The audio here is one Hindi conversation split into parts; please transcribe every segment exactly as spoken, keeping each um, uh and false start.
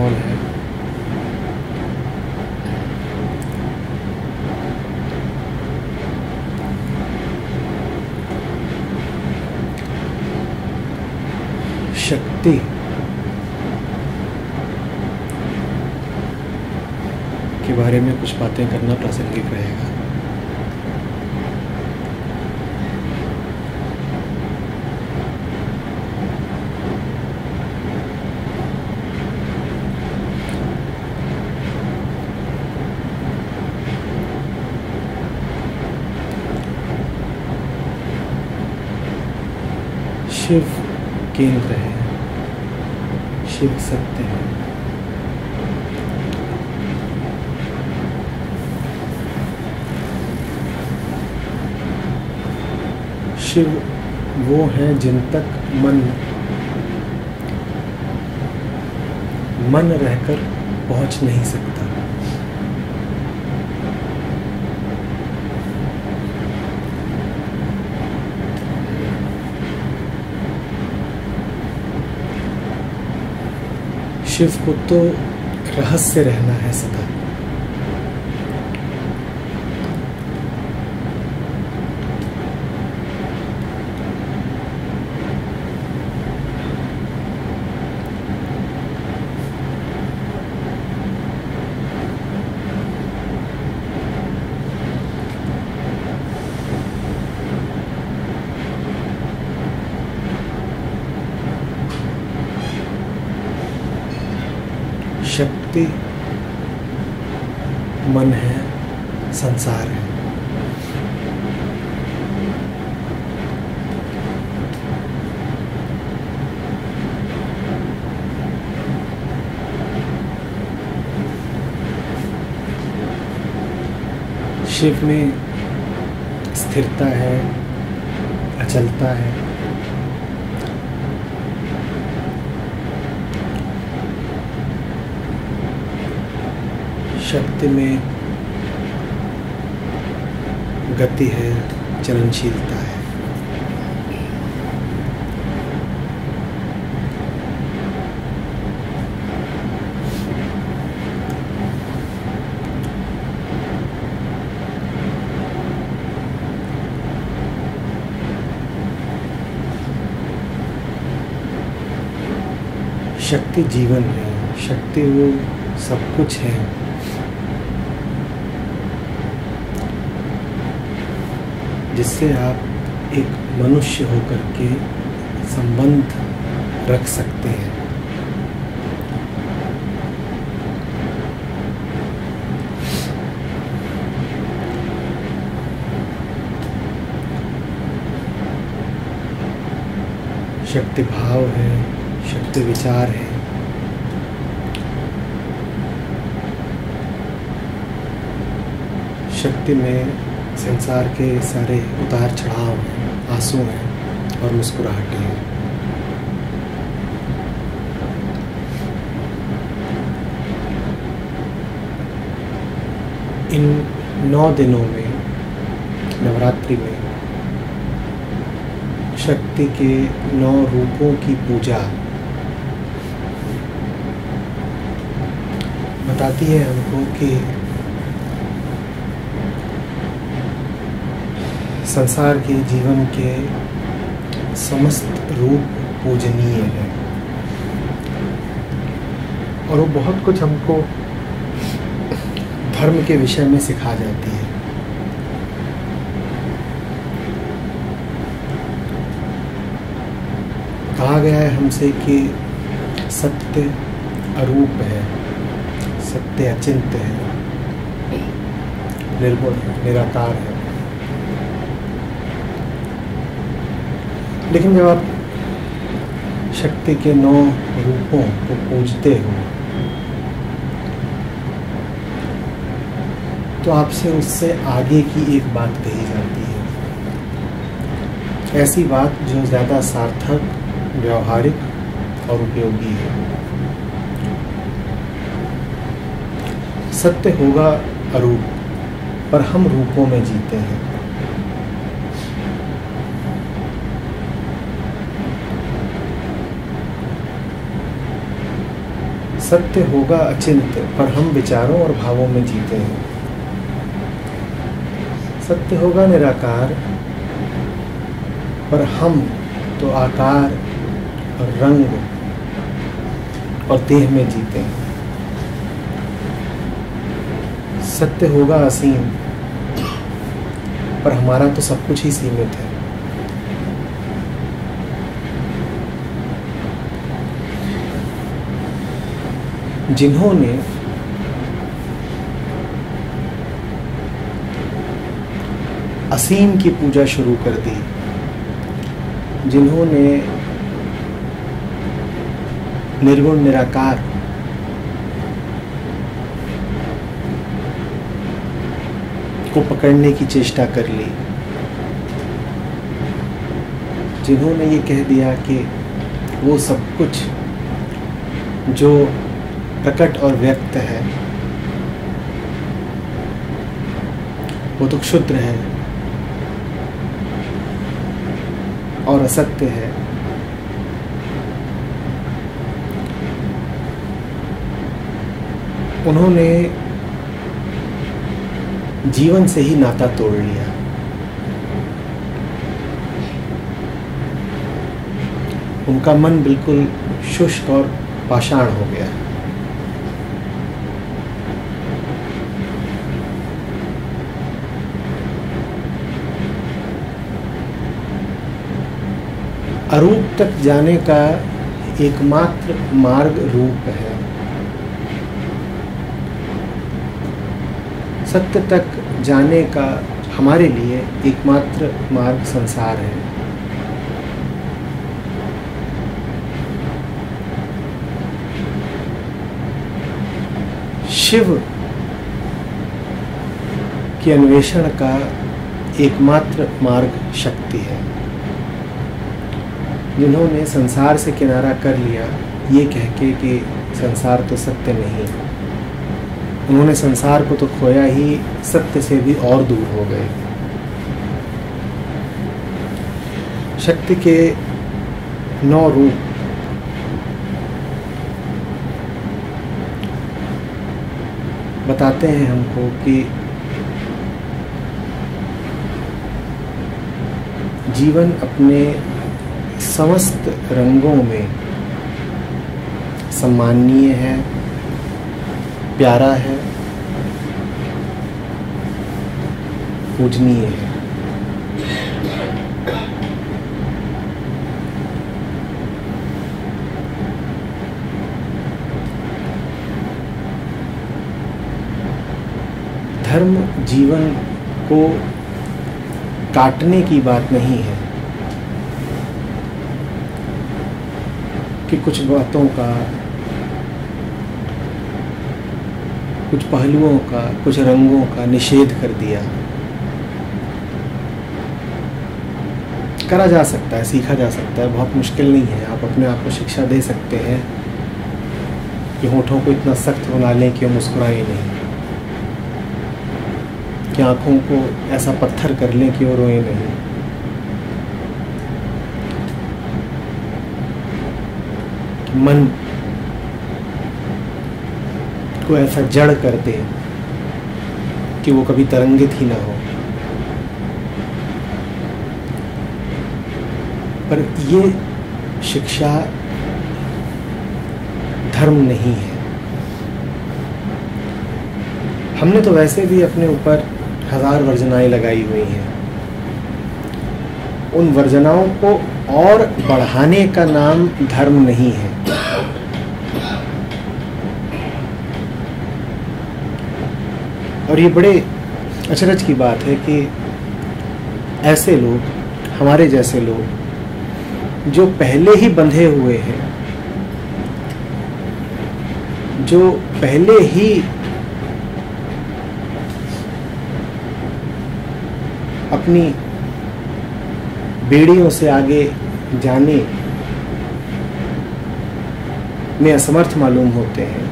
माहौल है। शक्ति के बारे में कुछ बातें करना प्रासंगिक रहेगा। शिव केंद्र है, शिव सत्य है। शिव वो है जिन तक मन मन रहकर पहुंच नहीं सकता। शिव को तो रहस्य रहना है सदा। शक्ति मन है, संसार है। शिव में स्थिरता है, अचलता है। शक्ति में गति है, चलनशीलता है। शक्ति जीवन है, शक्ति वो सब कुछ है। जिससे आप एक मनुष्य होकर के संबंध रख सकते हैं। शक्ति भाव है, शक्ति विचार है। शक्ति में संसार के सारे उतार चढ़ाव हैं, आंसू हैं और मुस्कुराहटें हैं। इन नौ दिनों में नवरात्रि में शक्ति के नौ रूपों की पूजा बताती है हमको कि संसार के जीवन के समस्त रूप पूजनीय हैं और वो बहुत कुछ हमको धर्म के विषय में सिखा जाती है। कहा गया है हमसे कि सत्य अरूप है, सत्य अचिंत्य है, निर्गुण है, निराकार है। लेकिन जब आप शक्ति के नौ रूपों को पूजते हो तो आपसे उससे आगे की एक बात कही जाती है, ऐसी बात जो ज़्यादा सार्थक, व्यावहारिक और उपयोगी है। सत्य होगा अरूप, पर हम रूपों में जीते हैं। सत्य होगा अचिंत, पर हम विचारों और भावों में जीते हैं। सत्य होगा निराकार, पर हम तो आकार और रंग और देह में जीते हैं। सत्य होगा असीम, पर हमारा तो सब कुछ ही सीमित है। जिन्होंने असीम की पूजा शुरू कर दी, जिन्होंने निर्गुण निराकार को पकड़ने की चेष्टा कर ली, जिन्होंने ये कह दिया कि वो सब कुछ जो प्रकट और व्यक्त है वो तो क्षुद्र है और असत्य है, उन्होंने जीवन से ही नाता तोड़ लिया। उनका मन बिल्कुल शुष्क और पाषाण हो गया। अरूप तक जाने का एकमात्र मार्ग रूप है। सत्य तक जाने का हमारे लिए एकमात्र मार्ग संसार है। शिव के अन्वेषण का एकमात्र मार्ग शक्ति है। जिन्होंने संसार से किनारा कर लिया ये कह के कि संसार तो सत्य नहीं, उन्होंने संसार को तो खोया ही, सत्य से भी और दूर हो गए। शक्ति के नौ रूप बताते हैं हमको कि जीवन अपने समस्त रंगों में सम्माननीय है, प्यारा है, पूजनीय है। धर्म जीवन को काटने की बात नहीं है कि कुछ बातों का, कुछ पहलुओं का, कुछ रंगों का निषेध कर दिया। करा जा सकता है, सीखा जा सकता है, बहुत मुश्किल नहीं है। आप अपने आप को शिक्षा दे सकते हैं कि होठों को इतना सख्त बना लें कि वो मुस्कुराएं नहीं, कि आँखों को ऐसा पत्थर कर लें कि वो रोएं नहीं। मन को ऐसा जड़ कर दे कि वो कभी तरंगित ही ना हो। पर ये शिक्षा धर्म नहीं है। हमने तो वैसे भी अपने ऊपर हजार वर्जनाएं लगाई हुई हैं। उन वर्जनाओं को और बढ़ाने का नाम धर्म नहीं है। और ये बड़े अचरज की बात है कि ऐसे लोग, हमारे जैसे लोग जो पहले ही बंधे हुए हैं, जो पहले ही अपनी बेड़ियों से आगे जाने में असमर्थ मालूम होते हैं,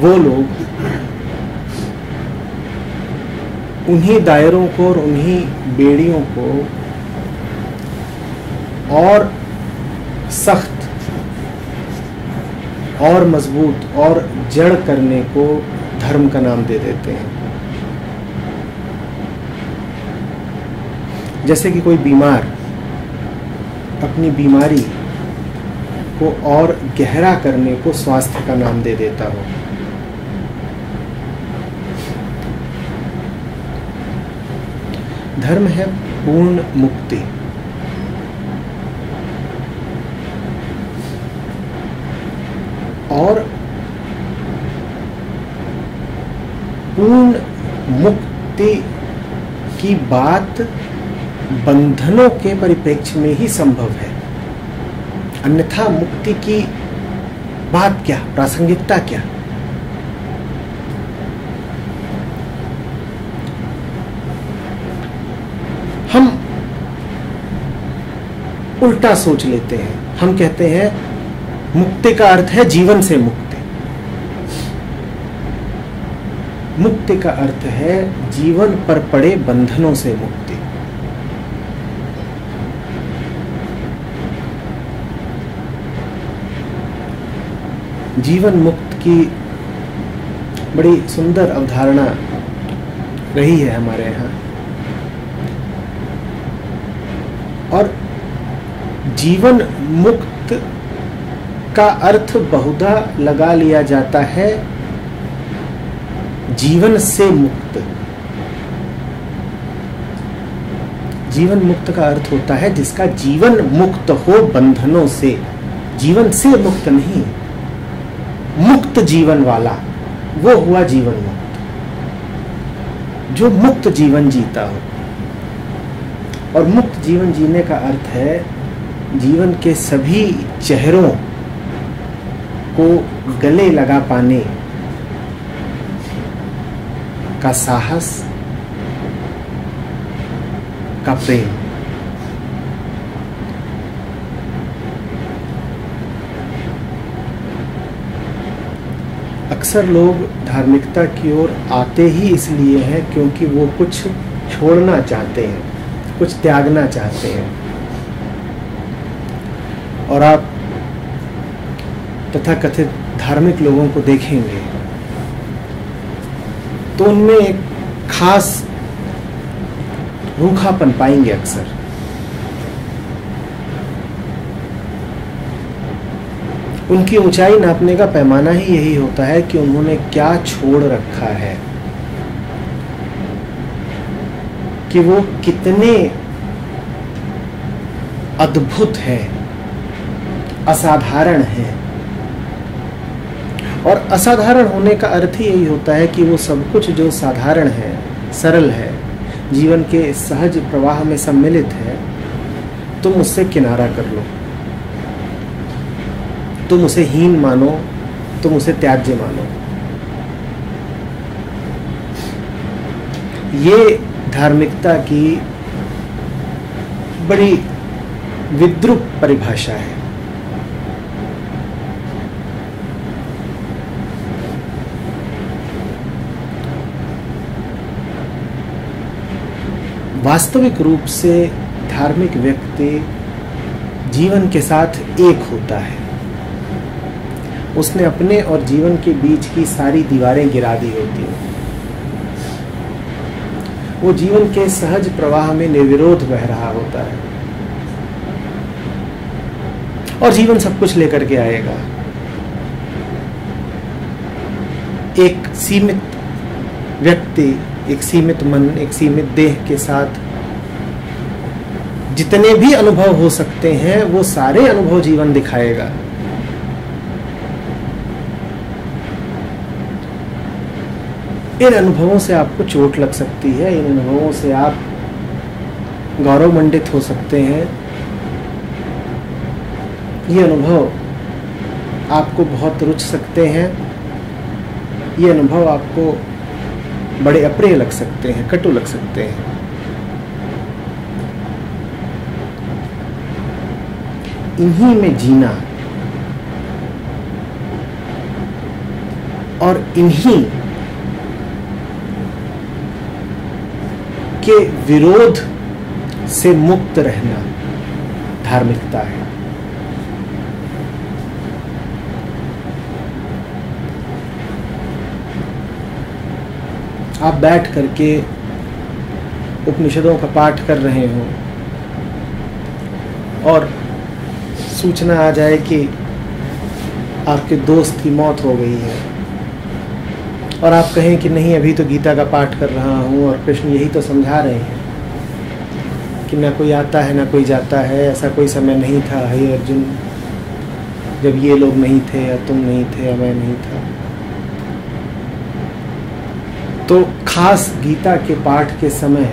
वो लोग उन्हीं दायरों को और उन्हीं बेड़ियों को और सख्त और मजबूत और जड़ करने को धर्म का नाम दे देते हैं। जैसे कि कोई बीमार अपनी बीमारी को और गहरा करने को स्वास्थ्य का नाम दे देता हो। धर्म है पूर्ण मुक्ति। और पूर्ण मुक्ति की बात बंधनों के परिप्रेक्ष्य में ही संभव है, अन्यथा मुक्ति की बात क्या, प्रासंगिकता क्या। हम उल्टा सोच लेते हैं, हम कहते हैं मुक्ति का अर्थ है जीवन से मुक्ति, मुक्ति का अर्थ है जीवन पर पड़े बंधनों से मुक्ति। जीवन मुक्त की बड़ी सुंदर अवधारणा रही है हमारे यहाँ, और जीवन मुक्त का अर्थ बहुधा लगा लिया जाता है जीवन से मुक्त। जीवन मुक्त का अर्थ होता है जिसका जीवन मुक्त हो बंधनों से, जीवन से मुक्त नहीं, मुक्त जीवन वाला, वो हुआ जीवन मुक्त, जो मुक्त जीवन जीता हो। और मुक्त जीवन जीने का अर्थ है जीवन के सभी चेहरों को गले लगा पाने का साहस, का प्रेम। अक्सर लोग धार्मिकता की ओर आते ही इसलिए हैं क्योंकि वो कुछ छोड़ना चाहते हैं, कुछ त्यागना चाहते हैं। और आप तथाकथित धार्मिक लोगों को देखेंगे तो उनमें एक खास रूखापन पाएंगे अक्सर। उनकी ऊंचाई नापने का पैमाना ही यही होता है कि उन्होंने क्या छोड़ रखा है, कि वो कितने अद्भुत हैं, असाधारण हैं। और असाधारण होने का अर्थ ही यही होता है कि वो सब कुछ जो साधारण है, सरल है, जीवन के सहज प्रवाह में सम्मिलित है, तुम उससे किनारा कर लो, तुम उसे हीन मानो, तुम उसे त्याज्य मानो। ये धार्मिकता की बड़ी विद्रूप परिभाषा है। वास्तविक रूप से धार्मिक व्यक्ति जीवन के साथ एक होता है, उसने अपने और जीवन के बीच की सारी दीवारें गिरा दी होती हैं। वो जीवन के सहज प्रवाह में निर्विरोध बह रहा होता है और जीवन सब कुछ लेकर के आएगा। एक सीमित व्यक्ति, एक सीमित मन, एक सीमित देह के साथ जितने भी अनुभव हो सकते हैं वो सारे अनुभव जीवन दिखाएगा। इन अनुभवों से आपको चोट लग सकती है, इन अनुभवों से आप गौरवमंडित हो सकते हैं, ये अनुभव आपको बहुत रुच सकते हैं, ये अनुभव आपको बड़े अप्रिय लग सकते हैं, कटु लग सकते हैं। इन्हीं में जीना और इन्हीं के विरोध से मुक्त रहना धार्मिकता है। आप बैठ करके उपनिषदों का पाठ कर रहे हो और सूचना आ जाए कि आपके दोस्त की मौत हो गई है और आप कहें कि नहीं, अभी तो गीता का पाठ कर रहा हूँ और कृष्ण यही तो समझा रहे हैं कि ना कोई आता है ना कोई जाता है, ऐसा कोई समय नहीं था हे अर्जुन जब ये लोग नहीं थे या तुम नहीं थे या मैं नहीं था। तो खास गीता के पाठ के समय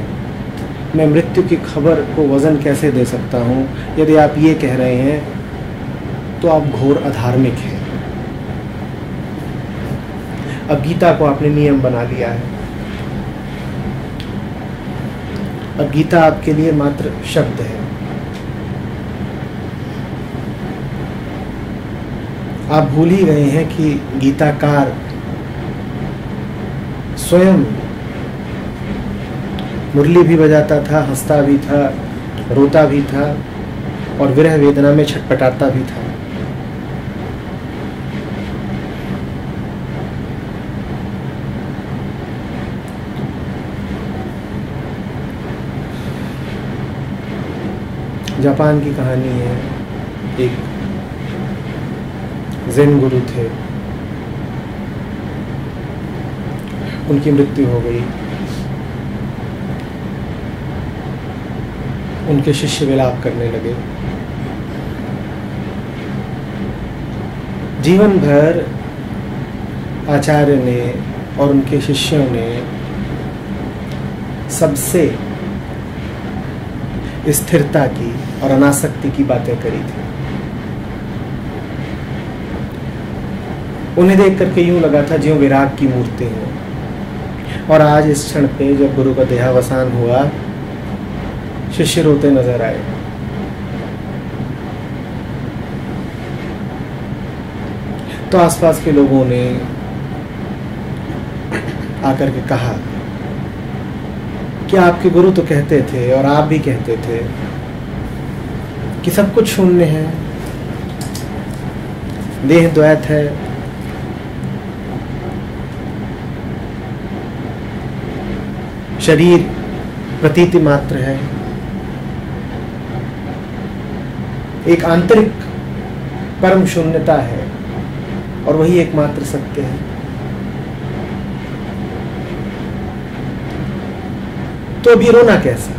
मैं मृत्यु की खबर को वज़न कैसे दे सकता हूँ? यदि आप ये कह रहे हैं तो आप घोर अधार्मिक हैं। अब गीता को आपने नियम बना लिया है, अब गीता आपके लिए मात्र शब्द है। आप भूल ही गए हैं कि गीताकार स्वयं मुरली भी बजाता था, हंसता भी था, रोता भी था और विरह वेदना में छटपटाता भी था। जापान की कहानी है, एक ज़ेन गुरु थे, उनकी मृत्यु हो गई, उनके शिष्य विलाप करने लगे। जीवन भर आचार्य ने और उनके शिष्यों ने सबसे स्थिरता की और अनासक्ति की बातें करी थी। उन्हें देख करके यूं लगा था ज्यों विराग की मूर्ति हो। और आज इस क्षण पे जब गुरु का देहावसान हुआ, शिष्य रोते नजर आए। तो आसपास के लोगों ने आकर के कहा कि आपके गुरु तो कहते थे और आप भी कहते थे कि सब कुछ शून्य है, देह द्वैत है, शरीर प्रतीति मात्र है, एक आंतरिक परम शून्यता है और वही एकमात्र सत्य है। तो अभी रोना कैसा?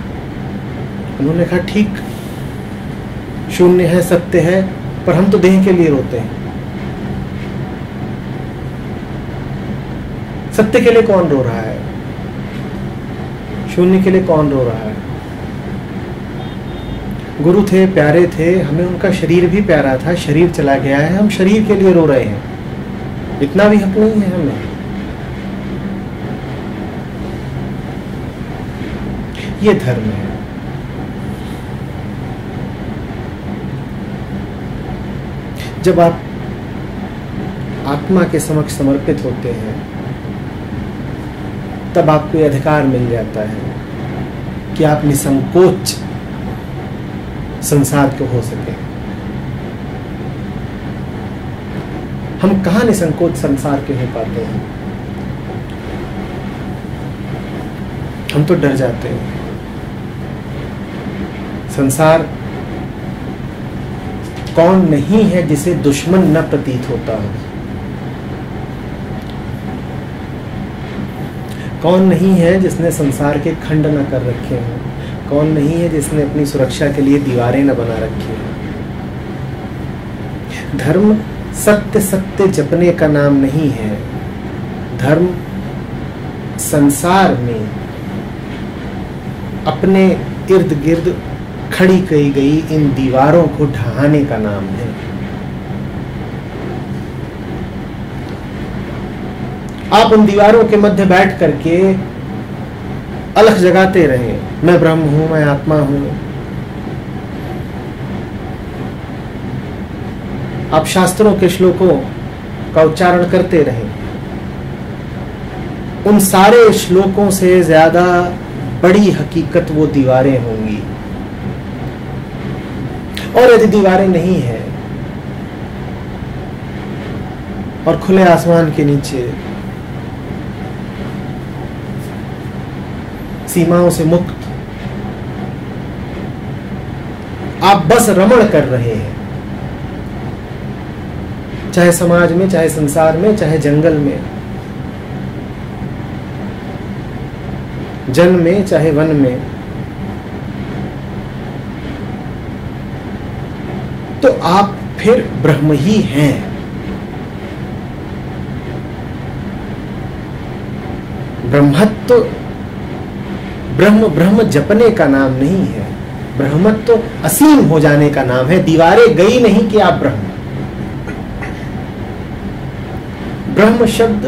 उन्होंने कहा ठीक, शून्य है, सत्य है, पर हम तो देह के लिए रोते हैं, सत्य के लिए कौन रो रहा है, शून्य के लिए कौन रो रहा है? गुरु थे, प्यारे थे, हमें उनका शरीर भी प्यारा था, शरीर चला गया है, हम शरीर के लिए रो रहे हैं, इतना भी हक नहीं है हमें। ये धर्म है। जब आप आत्मा के समक्ष समर्पित होते हैं तब आपको यह अधिकार मिल जाता है कि आप निसंकोच संसार को हो सके। हम कहाँ निसंकोच संसार के हो पाते हैं? हम तो डर जाते हैं। संसार कौन नहीं है जिसे दुश्मन न प्रतीत होता हो? कौन नहीं है जिसने संसार के खंड न कर रखे हों? कौन नहीं है जिसने अपनी सुरक्षा के लिए दीवारें न बना रखी हैं? धर्म सत्य सत्य जपने का नाम नहीं है। धर्म संसार में अपने इर्द गिर्द खड़ी की गई इन दीवारों को ढहाने का नाम है। आप उन दीवारों के मध्य बैठ करके अलख जगाते रहे, मैं ब्रह्म हूं, मैं आत्मा हूं। आप शास्त्रों के श्लोकों का उच्चारण करते रहे। उन सारे श्लोकों से ज्यादा बड़ी हकीकत वो दीवारें होंगी। और यदि दीवारें नहीं है और खुले आसमान के नीचे सीमाओं से मुक्त आप बस रमण कर रहे हैं, चाहे समाज में, चाहे संसार में, चाहे जंगल में, जन में, चाहे वन में। तो आप फिर ब्रह्म ही हैं। ब्रह्मत्व तो ब्रह्म ब्रह्म जपने का नाम नहीं है, ब्रह्मत्व तो असीम हो जाने का नाम है। दीवारें गई नहीं कि आप ब्रह्म। ब्रह्म शब्द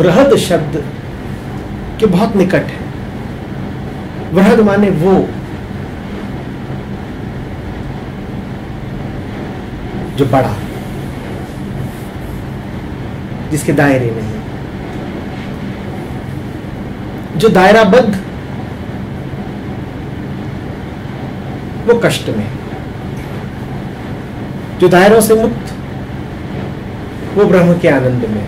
वृहद शब्द के बहुत निकट है। वृहद माने वो जो बड़ा, जिसके दायरे में है, जो दायराबद्ध, वो कष्ट में, जो दायरों से मुक्त, वो ब्रह्म के आनंद में।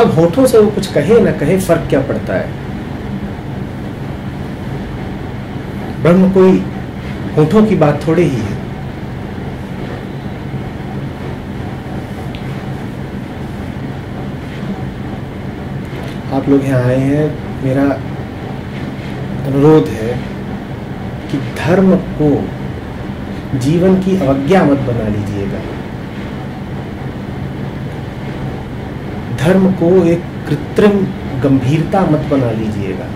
अब होठों से वो कुछ कहे ना कहे, फर्क क्या पड़ता है? ब्रह्म कोई होठों की बात थोड़ी ही है। आप लोग यहाँ आए हैं, मेरा अनुरोध है कि धर्म को जीवन की अवज्ञा मत बना लीजिएगा। धर्म को एक कृत्रिम गंभीरता मत बना लीजिएगा।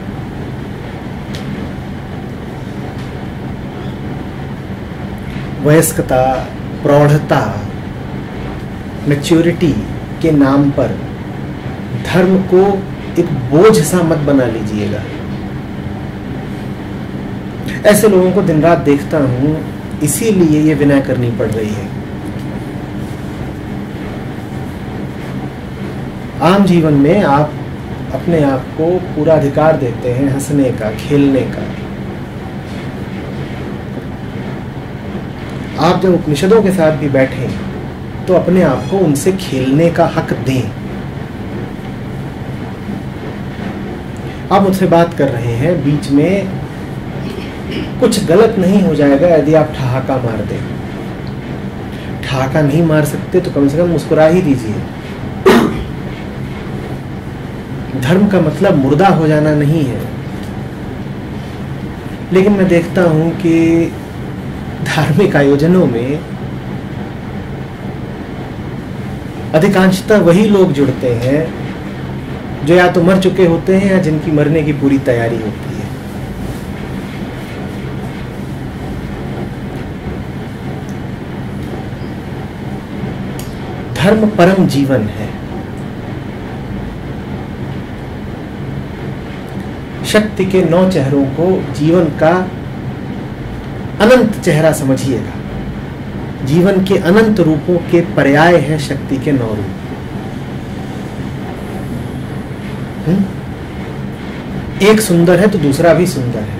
वयस्कता, प्रौढ़ता, मैच्योरिटी के नाम पर धर्म को एक बोझ सा मत बना लीजिएगा। ऐसे लोगों को दिन रात देखता हूं, इसीलिए ये विनय करनी पड़ रही है। आम जीवन में आप अपने आप को पूरा अधिकार देते हैं हंसने का, खेलने का। आप जब उपनिषदों के साथ भी बैठें तो अपने आप को उनसे खेलने का हक दें। आप मुझसे बात कर रहे हैं, बीच में कुछ गलत नहीं हो जाएगा यदि आप ठहाका मार दें। ठहाका नहीं मार सकते तो कम से कम मुस्कुरा ही दीजिए। धर्म का मतलब मुर्दा हो जाना नहीं है। लेकिन मैं देखता हूं कि धार्मिक आयोजनों में अधिकांशतः वही लोग जुड़ते हैं जो या तो मर चुके होते हैं या जिनकी मरने की पूरी तैयारी होती है। धर्म परम जीवन है। शक्ति के नौ चेहरों को जीवन का अनंत चेहरा समझिएगा। जीवन के अनंत रूपों के पर्याय है शक्ति के नौ रूप। एक सुंदर है तो दूसरा भी सुंदर है।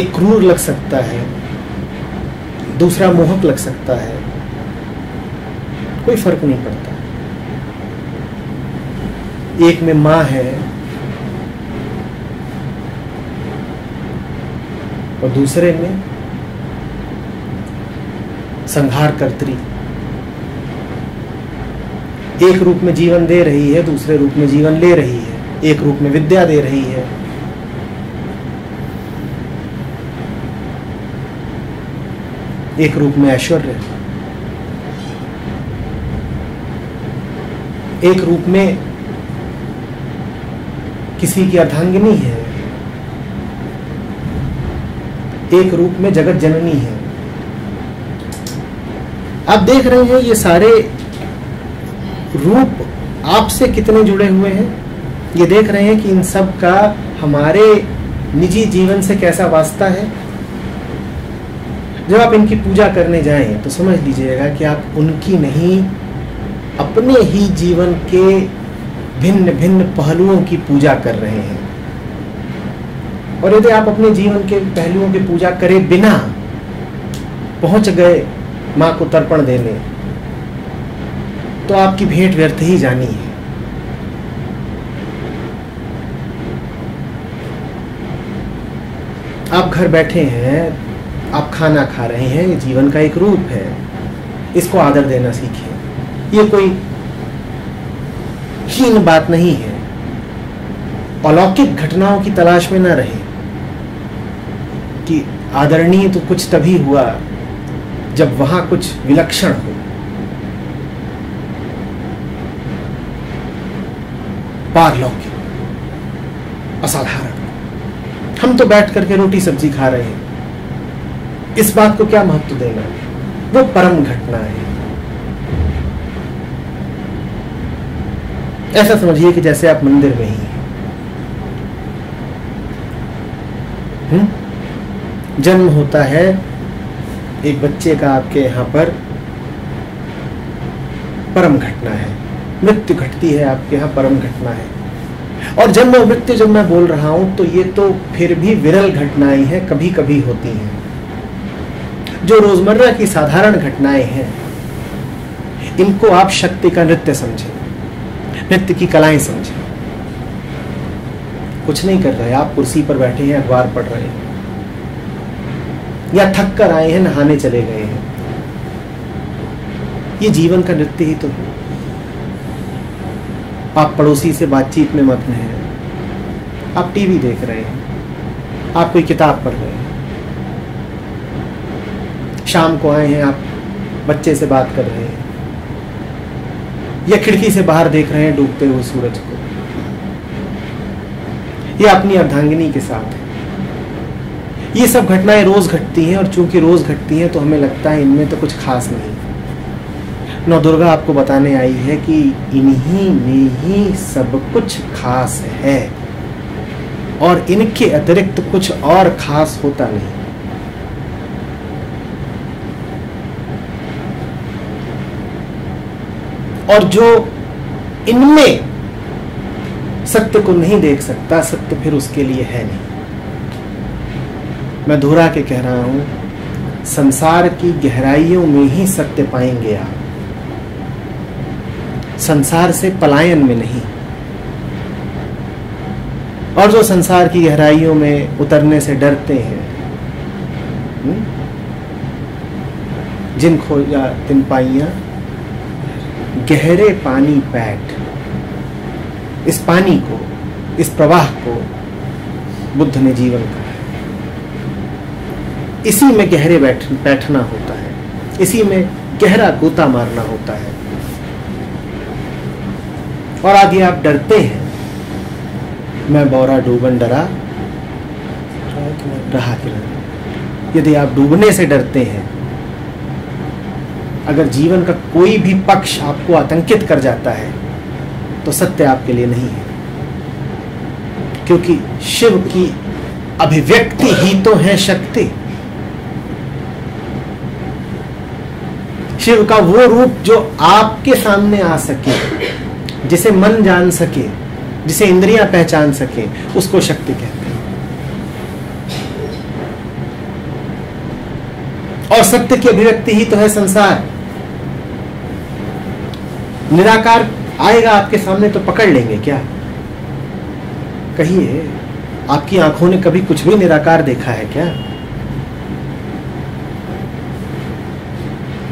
एक क्रूर लग सकता है, दूसरा मोहक लग सकता है, कोई फर्क नहीं पड़ता। एक में मां है और दूसरे में संहार कर्त्री। एक रूप में जीवन दे रही है, दूसरे रूप में जीवन ले रही है। एक रूप में विद्या दे रही है, एक रूप में ऐश्वर्य, एक रूप में किसी की अर्धांगिनी है, एक रूप में जगत जननी है। आप देख रहे हैं ये सारे रूप आपसे कितने जुड़े हुए हैं। ये देख रहे हैं कि इन सब का हमारे निजी जीवन से कैसा वास्ता है। जब आप इनकी पूजा करने जाएं तो समझ लीजिएगा कि आप उनकी नहीं, अपने ही जीवन के भिन्न भिन्न पहलुओं की पूजा कर रहे हैं। और यदि आप अपने जीवन के पहलुओं की पूजा करे बिना पहुंच गए माँ को तर्पण देने, तो आपकी भेंट व्यर्थ ही जानी है। आप घर बैठे हैं, आप खाना खा रहे हैं, ये जीवन का एक रूप है, इसको आदर देना सीखें। ये कोई हीन बात नहीं है। अलौकिक घटनाओं की तलाश में ना रहे कि आदरणीय तो कुछ तभी हुआ जब वहां कुछ विलक्षण हो। पारलौकिक, असाधारण। हम तो बैठ करके रोटी सब्जी खा रहे हैं, इस बात को क्या महत्व देना। वो परम घटना है। ऐसा समझिए कि जैसे आप मंदिर में ही हैं। हम्म? जन्म होता है एक बच्चे का आपके यहाँ पर, परम घटना है। मृत्यु घटती है आपके यहाँ, परम घटना है। और जन्म और मृत्यु जब मैं बोल रहा हूं तो ये तो फिर भी विरल घटनाएं हैं, कभी कभी होती हैं। जो रोजमर्रा की साधारण घटनाएं हैं, इनको आप शक्ति का नृत्य समझें, नृत्य की कलाएं समझें। कुछ नहीं कर रहे, आप कुर्सी पर बैठे हैं, अखबार पढ़ रहे हैं, या थक कर आए हैं, नहाने चले गए हैं। ये जीवन का नृत्य ही तो है। आप पड़ोसी से बातचीत में मग्न हैं, आप टीवी देख रहे हैं, आप कोई किताब पढ़ रहे हैं, शाम को आए हैं, आप बच्चे से बात कर रहे हैं, या खिड़की से बाहर देख रहे हैं डूबते हुए सूरज को, या अपनी अर्धांगिनी के साथ है। ये सब घटनाएं रोज घटती हैं, और चूंकि रोज घटती हैं तो हमें लगता है इनमें तो कुछ खास नहीं। नौ दुर्गा आपको बताने आई है कि इन्हीं में ही सब कुछ खास है, और इनके अतिरिक्त कुछ और खास होता नहीं। और जो इनमें सत्य को नहीं देख सकता, सत्य फिर उसके लिए है नहीं। मैं दोहरा के कह रहा हूं, संसार की गहराइयों में ही सत्य पाएंगे आप, संसार से पलायन में नहीं। और जो संसार की गहराइयों में उतरने से डरते हैं, जिन खोजा तिन पाइयां, गहरे पानी पैठ। इस पानी को, इस प्रवाह को बुद्ध ने जीवन कहा। इसी में गहरे बैठ बैठना होता है, इसी में गहरा गोता मारना होता है। और आगे आप डरते हैं, मैं बौरा डूबन डरा रहा किनारा। यदि आप डूबने से डरते हैं, अगर जीवन का कोई भी पक्ष आपको आतंकित कर जाता है तो सत्य आपके लिए नहीं है, क्योंकि शिव की अभिव्यक्ति ही तो है शक्ति। शिव का वो रूप जो आपके सामने आ सके, जिसे मन जान सके, जिसे इंद्रियां पहचान सके, उसको शक्ति कहते हैं। और सत्य की अभिव्यक्ति ही तो है संसार। निराकार आएगा आपके सामने तो पकड़ लेंगे क्या? कहिए, आपकी आंखों ने कभी कुछ भी निराकार देखा है क्या?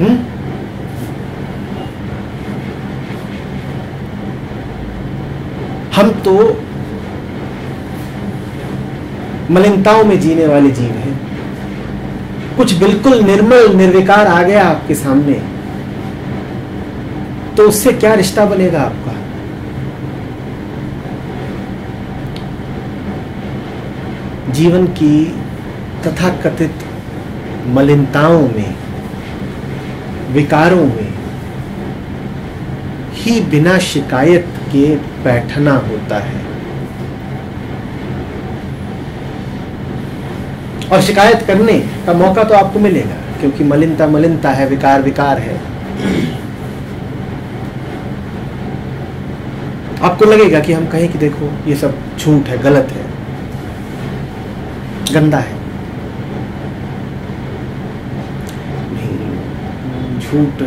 हम्म? हम तो मलिनताओं में जीने वाले जीव हैं। कुछ बिल्कुल निर्मल निर्विकार आ गया आपके सामने तो उससे क्या रिश्ता बनेगा आपका? जीवन की तथाकथित मलिनताओं में, विकारों में ही बिना शिकायत के बैठना होता है। और शिकायत करने का मौका तो आपको मिलेगा, क्योंकि मलिनता मलिनता है, विकार विकार है। आपको लगेगा कि हम कहें कि देखो ये सब झूठ है, गलत है, गंदा है। नहीं, झूठ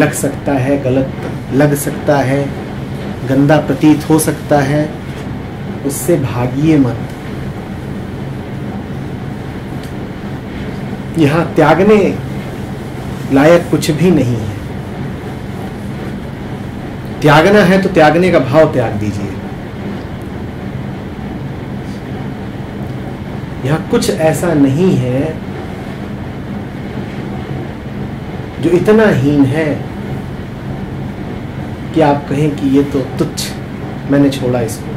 लग सकता है, गलत लग सकता है, गंदा प्रतीत हो सकता है, उससे भागिए मत। यहाँ त्यागने लायक कुछ भी नहीं है। त्यागना है तो त्यागने का भाव त्याग दीजिए। यहाँ कुछ ऐसा नहीं है जो इतना हीन है कि आप कहें कि ये तो तुच्छ, मैंने छोड़ा इसको।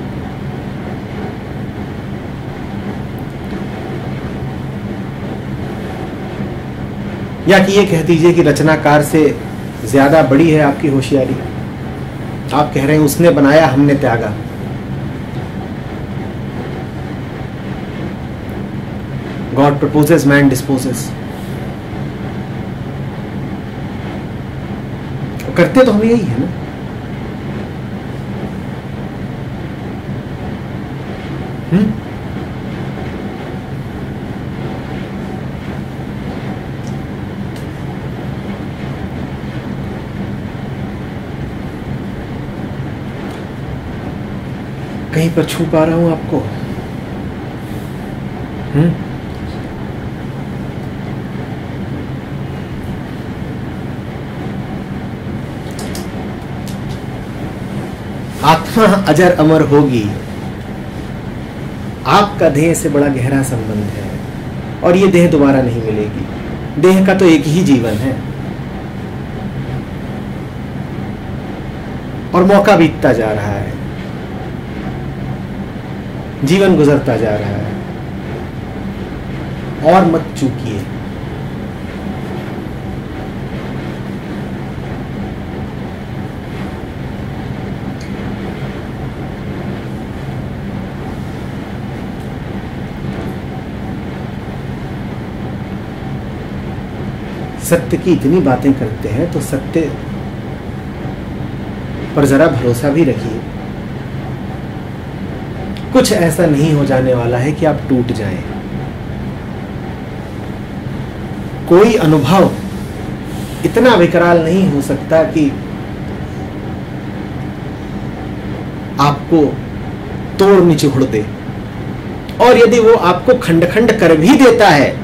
या कि ये कह दीजिए कि रचनाकार से ज्यादा बड़ी है आपकी होशियारी। आप कह रहे हैं उसने बनाया, हमने त्यागा। God proposes, man disposes. करते तो हम यही है ना। हम्म कहीं पर छू पा रहा हूं आपको? हम्म आत्मा अजर अमर होगी, आपका देह से बड़ा गहरा संबंध है और ये देह दोबारा नहीं मिलेगी। देह का तो एक ही जीवन है और मौका बीतता जा रहा है, जीवन गुजरता जा रहा है। और मत चूकिए, सत्य की इतनी बातें करते हैं तो सत्य पर जरा भरोसा भी रखिए। कुछ ऐसा नहीं हो जाने वाला है कि आप टूट जाएं। कोई अनुभव इतना विकराल नहीं हो सकता कि आपको तोड़ निचोड़ दे। और यदि वो आपको खंड खंड कर भी देता है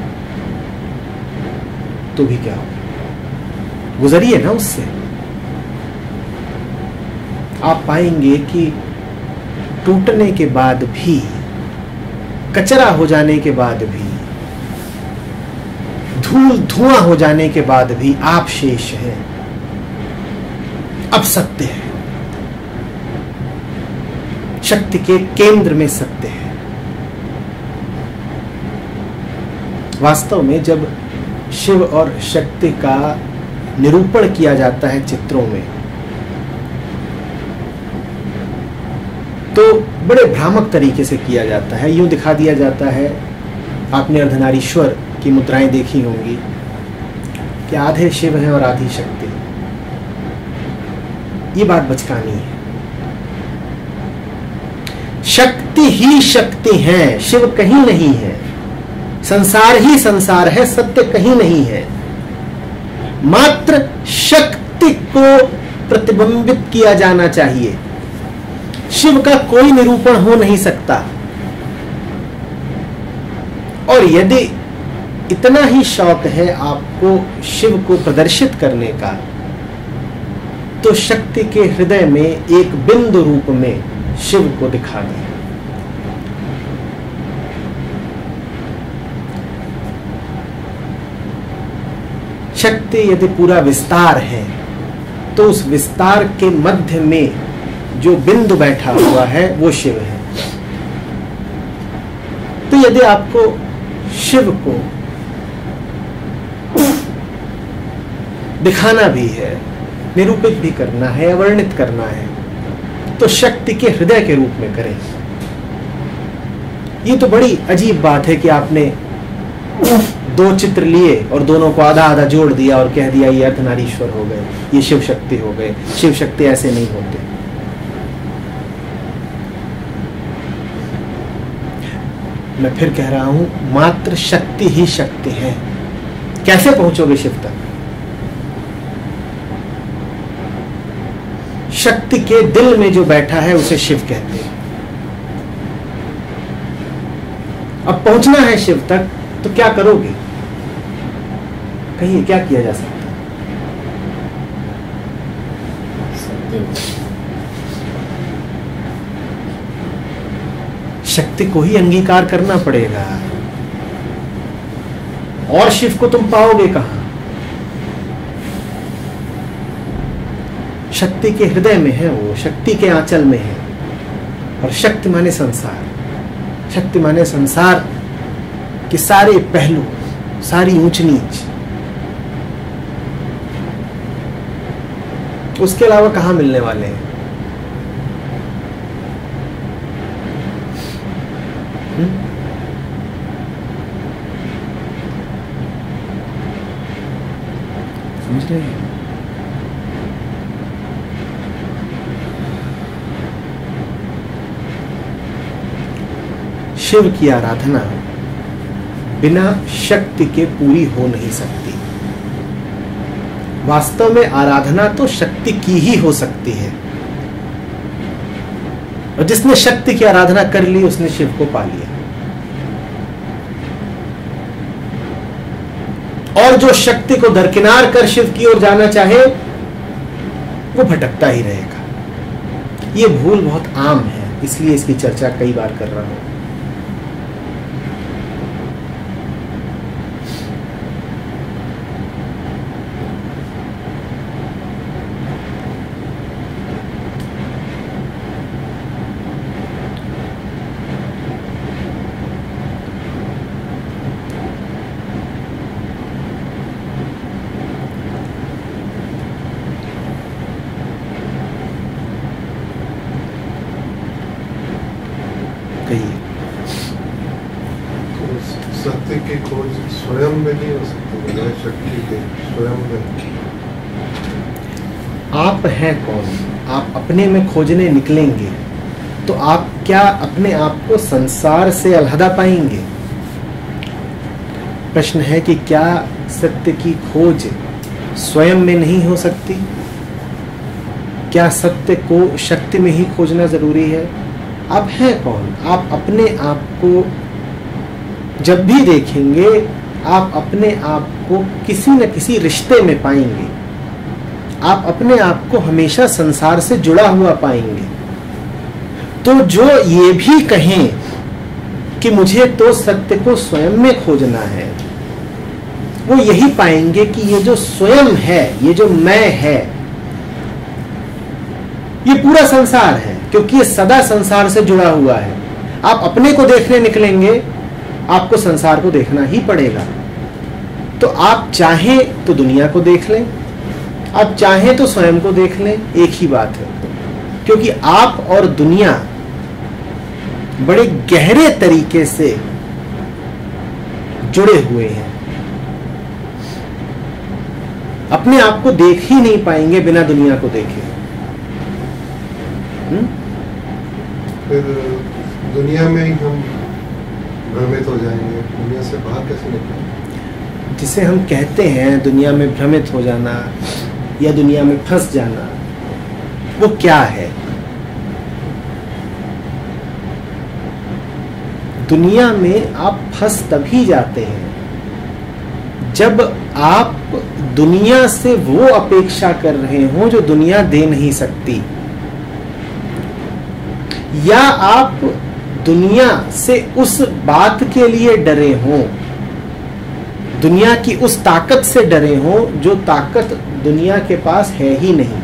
तो भी क्या हो, गुजरिए ना उससे। आप पाएंगे कि टूटने के बाद भी, कचरा हो जाने के बाद भी, धूल धुआं हो जाने के बाद भी आप शेष हैं, अब सत्य है। शक्ति के केंद्र में सत्य है। वास्तव में जब शिव और शक्ति का निरूपण किया जाता है चित्रों में तो बड़े भ्रामक तरीके से किया जाता है। यूं दिखा दिया जाता है, आपने अर्धनारीश्वर की मुद्राएं देखी होंगी कि आधे शिव हैं और आधी शक्ति। ये बात बचकानी है। शक्ति ही शक्ति है, शिव कहीं नहीं है। संसार ही संसार है, सत्य कहीं नहीं है। मात्र शक्ति को प्रतिबिंबित किया जाना चाहिए। शिव का कोई निरूपण हो नहीं सकता। और यदि इतना ही शौक है आपको शिव को प्रदर्शित करने का तो शक्ति के हृदय में एक बिंदु रूप में शिव को दिखा दें। शक्ति यदि पूरा विस्तार है तो उस विस्तार के मध्य में जो बिंदु बैठा हुआ है वो शिव है। तो यदि आपको शिव को दिखाना भी है, निरूपित भी करना है, अवर्णित करना है तो शक्ति के हृदय के रूप में करें। ये तो बड़ी अजीब बात है कि आपने दो चित्र लिए और दोनों को आधा आधा जोड़ दिया और कह दिया ये अर्धनारीश्वर हो गए, ये शिव शक्ति हो गए। शिव शक्ति ऐसे नहीं होते। मैं फिर कह रहा हूं, मात्र शक्ति ही शक्ति है। कैसे पहुंचोगे शिव तक? शक्ति के दिल में जो बैठा है उसे शिव कहते हैं। अब पहुंचना है शिव तक तो क्या करोगे? कहिए क्या किया जा सकता है? शक्ति को ही अंगीकार करना पड़ेगा। और शिव को तुम पाओगे कहाँ? शक्ति के हृदय में है, वो शक्ति के आंचल में है। और शक्ति माने संसार, शक्ति माने संसार के सारे पहलू, सारी ऊंच नीच, उसके अलावा कहाँ मिलने वाले हैं? समझ रहे हैं? शिव की आराधना बिना शक्ति के पूरी हो नहीं सकती। वास्तव में आराधना तो शक्ति की ही हो सकती है, और जिसने शक्ति की आराधना कर ली उसने शिव को पा लिया। और जो शक्ति को दरकिनार कर शिव की ओर जाना चाहे वो भटकता ही रहेगा। ये भूल बहुत आम है, इसलिए इसकी चर्चा कई बार कर रहा हूं। शक्ति की खोज स्वयं में नहीं हो सकती, शक्ति के स्वयं में। आप हैं कौन? आप अपने में खोजने निकलेंगे तो आप क्या अपने आप को संसार से अलहदा पाएंगे? प्रश्न है कि क्या सत्य की खोज स्वयं में नहीं हो सकती? क्या सत्य को शक्ति में ही खोजना जरूरी है? आप हैं कौन? आप अपने आप को जब भी देखेंगे आप अपने आप को किसी न किसी रिश्ते में पाएंगे। आप अपने आप को हमेशा संसार से जुड़ा हुआ पाएंगे। तो जो ये भी कहें कि मुझे तो सत्य को स्वयं में खोजना है, वो यही पाएंगे कि ये जो स्वयं है, ये जो मैं है, ये पूरा संसार है, क्योंकि ये सदा संसार से जुड़ा हुआ है। आप अपने को देखने निकलेंगे, आपको संसार को देखना ही पड़ेगा। तो आप चाहें तो दुनिया को देख लें, आप चाहें तो स्वयं को देख लें, एक ही बात है। क्योंकि आप और दुनिया बड़े गहरे तरीके से जुड़े हुए हैं। अपने आप को देख ही नहीं पाएंगे बिना दुनिया को देखे। फिर दुनिया में हम भ्रमित हो जाएंगे, दुनिया से बाहर कैसे निकलेंगे? जिसे हम कहते हैं दुनिया में भ्रमित हो जाना या दुनिया में फंस जाना, वो क्या है? दुनिया में आप फंस तभी जाते हैं जब आप दुनिया से वो अपेक्षा कर रहे हो जो दुनिया दे नहीं सकती, या आप दुनिया से उस बात के लिए डरे हों, दुनिया की उस ताकत से डरे हों जो ताकत दुनिया के पास है ही नहीं।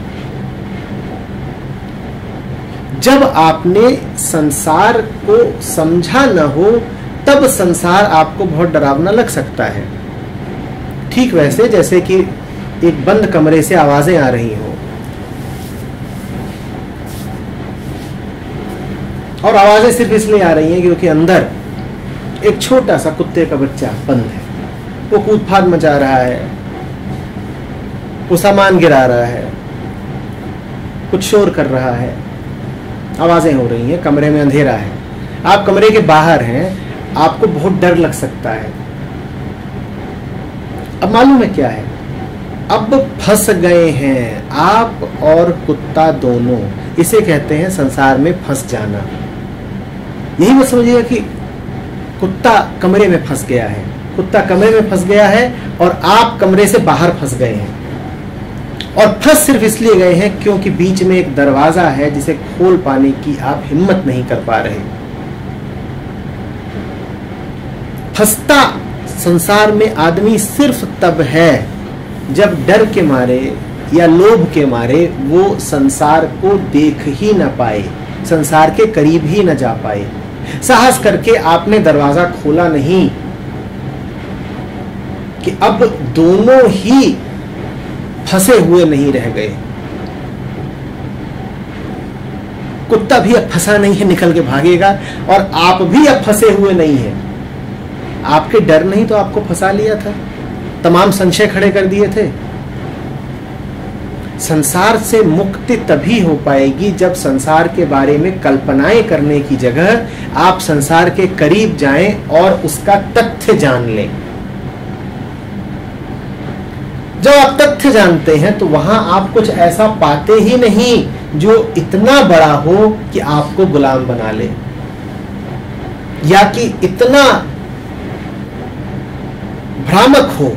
जब आपने संसार को समझा न हो तब संसार आपको बहुत डरावना लग सकता है। ठीक वैसे जैसे कि एक बंद कमरे से आवाजें आ रही हों और आवाजें सिर्फ इसलिए आ रही हैं क्योंकि अंदर एक छोटा सा कुत्ते का बच्चा बंद है। वो कूद फाद मचा रहा है, वो सामान गिरा रहा है, कुछ शोर कर रहा है, आवाजें हो रही हैं, कमरे में अंधेरा है, आप कमरे के बाहर हैं, आपको बहुत डर लग सकता है। अब मालूम है क्या है, अब फंस गए हैं आप और कुत्ता दोनों। इसे कहते हैं संसार में फंस जाना। यही मत समझिएगा कि कुत्ता कमरे में फंस गया है, कुत्ता कमरे में फंस गया है और आप कमरे से बाहर फंस गए हैं, और फंस सिर्फ इसलिए गए हैं क्योंकि बीच में एक दरवाजा है जिसे खोल पाने की आप हिम्मत नहीं कर पा रहे। फंसता संसार में आदमी सिर्फ तब है जब डर के मारे या लोभ के मारे वो संसार को देख ही ना पाए, संसार के करीब ही ना जा पाए। साहस करके आपने दरवाजा खोला नहीं कि अब दोनों ही फंसे हुए नहीं रह गए। कुत्ता भी अब फंसा नहीं है, निकल के भागेगा, और आप भी अब फंसे हुए नहीं है। आपके डर नहीं तो आपको फंसा लिया था, तमाम संशय खड़े कर दिए थे। संसार से मुक्ति तभी हो पाएगी जब संसार के बारे में कल्पनाएं करने की जगह आप संसार के करीब जाएं और उसका तथ्य जान लें। जब आप तथ्य जानते हैं तो वहां आप कुछ ऐसा पाते ही नहीं जो इतना बड़ा हो कि आपको गुलाम बना ले, या कि इतना भ्रामक हो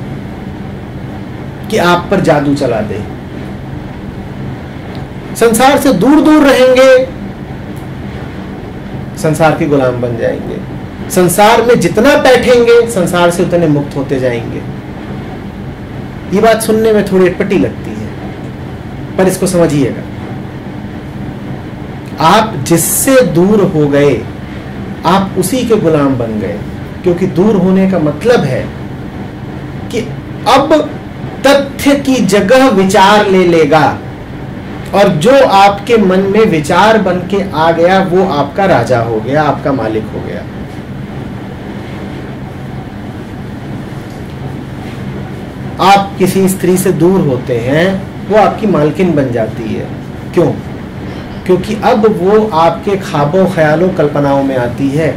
कि आप पर जादू चला दे। संसार से दूर दूर रहेंगे, संसार के गुलाम बन जाएंगे। संसार में जितना बैठेंगे संसार से उतने मुक्त होते जाएंगे। ये बात सुनने में थोड़ी अटपटी लगती है, पर इसको समझिएगा। आप जिससे दूर हो गए आप उसी के गुलाम बन गए, क्योंकि दूर होने का मतलब है कि अब तथ्य की जगह विचार ले लेगा, और जो आपके मन में विचार बन के आ गया वो आपका राजा हो गया, आपका मालिक हो गया। आप किसी स्त्री से दूर होते हैं, वो आपकी मालकिन बन जाती है। क्यों? क्योंकि अब वो आपके ख्वाबों, ख्यालों, कल्पनाओं में आती है।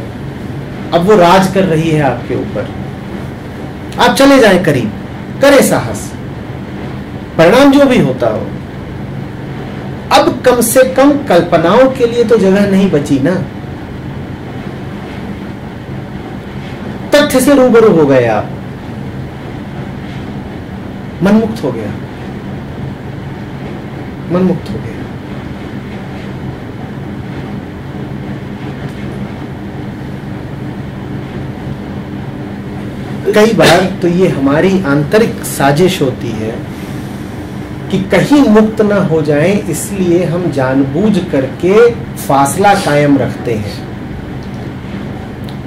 अब वो राज कर रही है आपके ऊपर। आप चले जाएं करीब, करें साहस, परिणाम जो भी होता हो। अब कम से कम कल्पनाओं के लिए तो जगह नहीं बची ना। तथ्य से रूबरू हो गए आप, मनमुक्त हो गया, मनमुक्त हो गया। कई बार तो ये हमारी आंतरिक साजिश होती है कि कहीं मुक्त ना हो जाएं, इसलिए हम जानबूझ करके फासला कायम रखते हैं।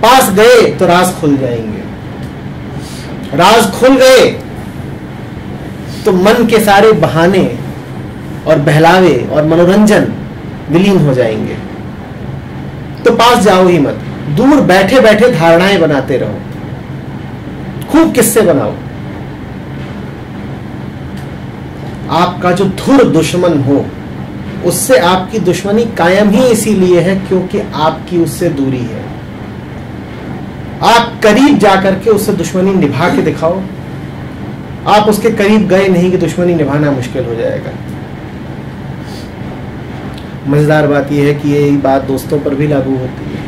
पास गए तो राज खुल जाएंगे, राज खुल गए तो मन के सारे बहाने और बहलावे और मनोरंजन विलीन हो जाएंगे। तो पास जाओ ही मत, दूर बैठे बैठे धारणाएं बनाते रहो, खूब किस्से बनाओ। आपका जो धुर दुश्मन हो उससे आपकी दुश्मनी कायम ही इसीलिए है क्योंकि आपकी उससे दूरी है। आप करीब जाकर के उससे दुश्मनी निभा के दिखाओ। आप उसके करीब गए नहीं कि दुश्मनी निभाना मुश्किल हो जाएगा। मजेदार बात यह है कि यही बात दोस्तों पर भी लागू होती है।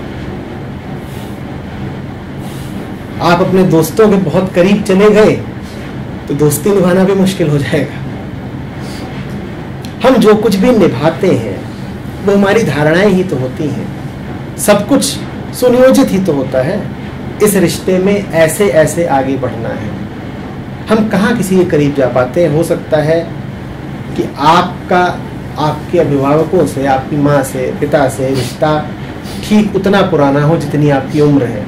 आप अपने दोस्तों के बहुत करीब चले गए तो दोस्ती निभाना भी मुश्किल हो जाएगा। हम जो कुछ भी निभाते हैं वो हमारी धारणाएं ही तो होती हैं, सब कुछ सुनियोजित ही तो होता है। इस रिश्ते में ऐसे ऐसे आगे बढ़ना है। हम कहाँ किसी के करीब जा पाते हैं? हो सकता है कि आपका आपके अभिभावकों से, आपकी माँ से, पिता से रिश्ता ठीक उतना पुराना हो जितनी आपकी उम्र है,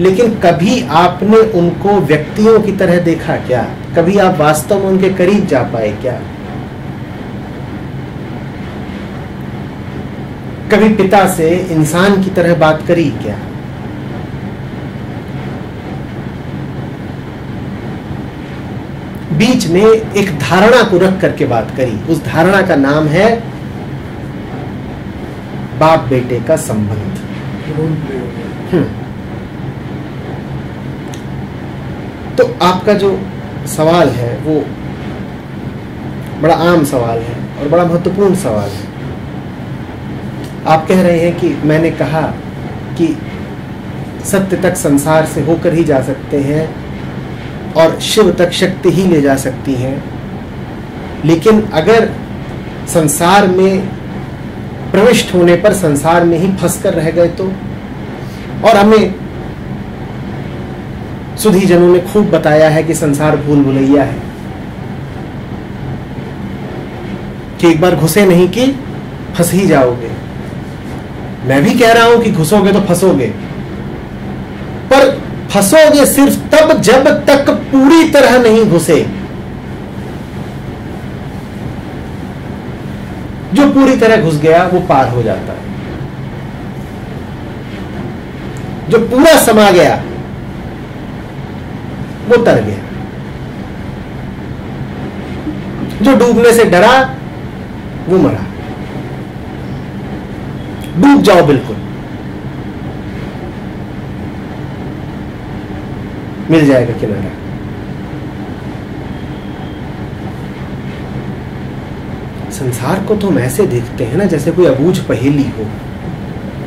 लेकिन कभी आपने उनको व्यक्तियों की तरह देखा क्या? कभी आप वास्तव में उनके करीब जा पाए क्या? कभी पिता से इंसान की तरह बात करी क्या? बीच में एक धारणा को रख करके बात करी। उस धारणा का नाम है बाप बेटे का संबंध। तो आपका जो सवाल है वो बड़ा आम सवाल है और बड़ा महत्वपूर्ण सवाल है। आप कह रहे हैं कि मैंने कहा कि सत्य तक संसार से होकर ही जा सकते हैं और शिव तक शक्ति ही ले जा सकती हैं। लेकिन अगर संसार में प्रविष्ट होने पर संसार में ही फंस कर रह गए तो, और हमें सुधी जनों ने खूब बताया है कि संसार भूल भुलैया है कि एक बार घुसे नहीं कि फंस ही जाओगे। मैं भी कह रहा हूं कि घुसोगे तो फंसोगे, पर फंसोगे सिर्फ तब जब तक पूरी तरह नहीं घुसे। जो पूरी तरह घुस गया वो पार हो जाता है, जो पूरा समा गया वो तर गया, जो डूबने से डरा वो मरा। डूब जाओ बिल्कुल, मिल जाएगा किनारा। संसार को तो हम ऐसे देखते हैं ना जैसे कोई अबूझ पहेली हो,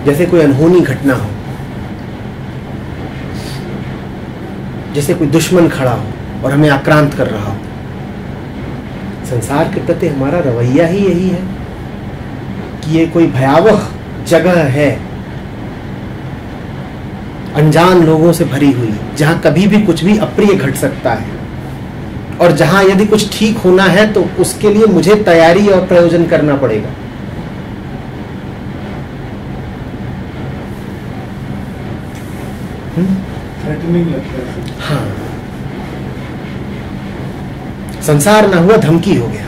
जैसे कोई अनहोनी घटना हो, जैसे कोई दुश्मन खड़ा हो और हमें आक्रांत कर रहा हो। संसार के प्रति हमारा रवैया ही यही है कि ये कोई भयावह जगह है, अनजान लोगों से भरी हुई, जहां कभी भी कुछ भी अप्रिय घट सकता है और जहां यदि कुछ ठीक होना है तो उसके लिए मुझे तैयारी और प्रयोजन करना पड़ेगा। थ्रेटनिंग लगता है। हाँ, संसार ना हुआ धमकी हो गया।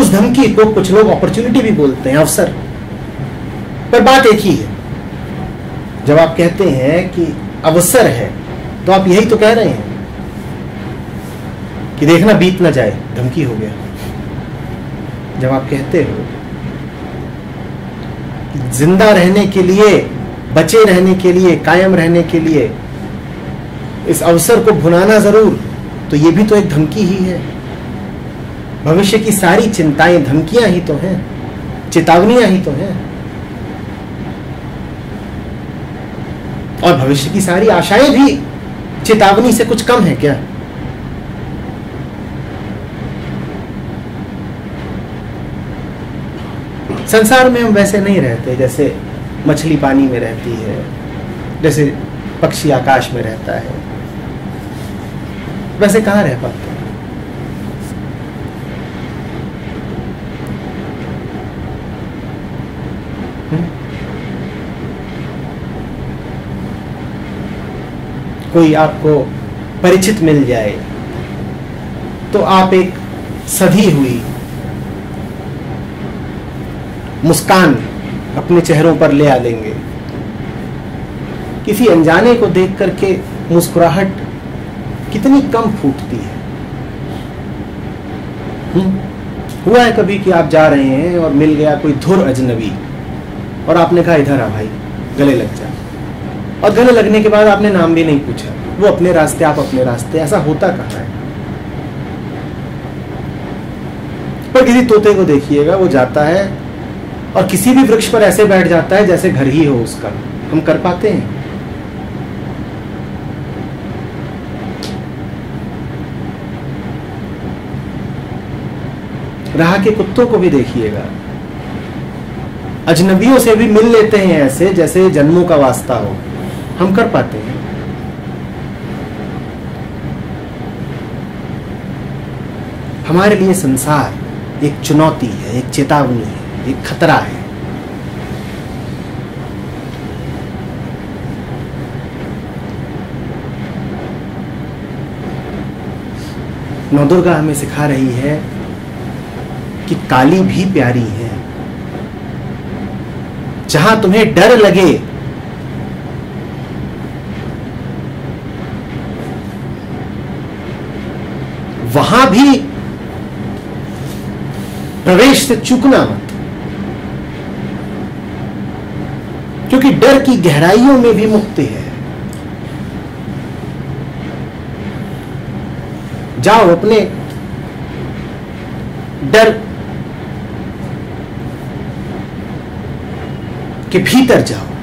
उस धमकी को कुछ लोग अपॉर्चुनिटी भी बोलते हैं, अवसर, पर बात एक ही है। जब आप कहते हैं कि अवसर है तो आप यही तो कह रहे हैं कि देखना बीत ना जाए, धमकी हो गया। जब आप कहते हो कि जिंदा रहने के लिए, बचे रहने के लिए, कायम रहने के लिए इस अवसर को भुनाना जरूर, तो ये भी तो एक धमकी ही है। भविष्य की सारी चिंताएं धमकियां ही तो हैं, चेतावनियां ही तो हैं, और भविष्य की सारी आशाएं भी चेतावनी से कुछ कम है क्या? संसार में हम वैसे नहीं रहते जैसे मछली पानी में रहती है, जैसे पक्षी आकाश में रहता है, वैसे कहां रह पाते? कोई आपको परिचित मिल जाए तो आप एक सधी हुई मुस्कान अपने चेहरों पर ले आ लेंगे। किसी अनजाने को देख करके मुस्कुराहट कितनी कम फूटती है। हुआ है कभी कि आप जा रहे हैं और मिल गया कोई धुर अजनबी और आपने कहा इधर आ भाई, गले लग जा, और गले लगने के बाद आपने नाम भी नहीं पूछा, वो अपने रास्ते आप अपने रास्ते। ऐसा होता कहाँ है? पर किसी तोते को देखिएगा, वो जाता है और किसी भी वृक्ष पर ऐसे बैठ जाता है जैसे घर ही हो उसका। हम कर पाते हैं? राह के कुत्तों को भी देखिएगा, अजनबियों से भी मिल लेते हैं ऐसे जैसे जन्मों का वास्ता हो। हम कर पाते हैं? हमारे लिए संसार एक चुनौती है, एक चेतावनी है, एक खतरा है। नवदुर्गा हमें सिखा रही है कि काली भी प्यारी है। जहां तुम्हें डर लगे, वहां भी प्रवेश से चूकना मत, क्योंकि डर की गहराइयों में भी मुक्ति है। जाओ अपने डर के भीतर जाओ।